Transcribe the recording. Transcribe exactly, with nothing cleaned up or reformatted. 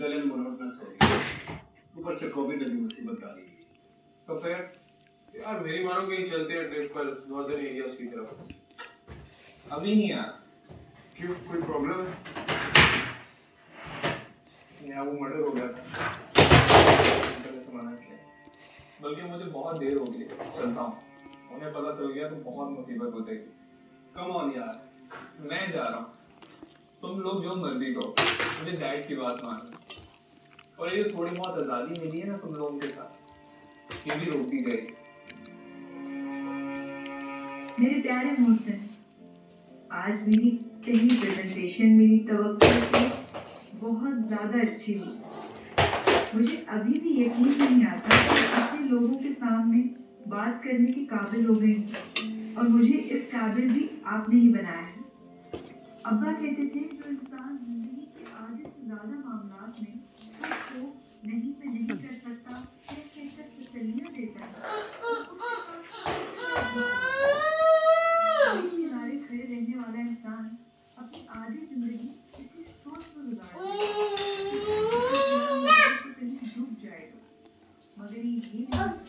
ऊपर से कोविड ने मुसीबत डाली तो फिर यार मेरी मानो कहीं चलते हैं ट्रिप पर नॉर्दर्न एरियाज की तरफ। अभी नहीं यार, क्यों कोई प्रॉब्लम है? यहाँ वो मर्डर हो गया था बल्कि मुझे बहुत देर हो गई, चलता हूँ। उन्हें पता चल गया तो बहुत मुसीबत हो जाएगी। कम ऑन यार, मैं जा रहा हूँ, तुम लोग जो मर्जी कहो, मुझे डाइट की बात मानो। और ये थोड़ी बहुत आज़ादी मिली है ना तुम लोगों के साथ, ये भी रोक दी गई। मेरे प्यारे मोहसिन, आज मेरी पहली प्रेजेंटेशन मेरी तवक्को से बहुत ज़्यादा अच्छी हुई। मुझे अभी भी यकीन नहीं आता कि अपने लोगों के सामने बात करने के काबिल हो गए, और मुझे इस काबिल भी आपने ही बनाया है। अब्बा कहते थे जो इंसान जिंदगी के आधे से ज़्यादा मामलों में खुद को नहीं मैं नहीं कर सकता या कहकर तसल्लियाँ देता है, किनारे खड़े रहने वाला इंसान अपनी आधी जिंदगी इसी सोच में गुजारता है। What do you mean?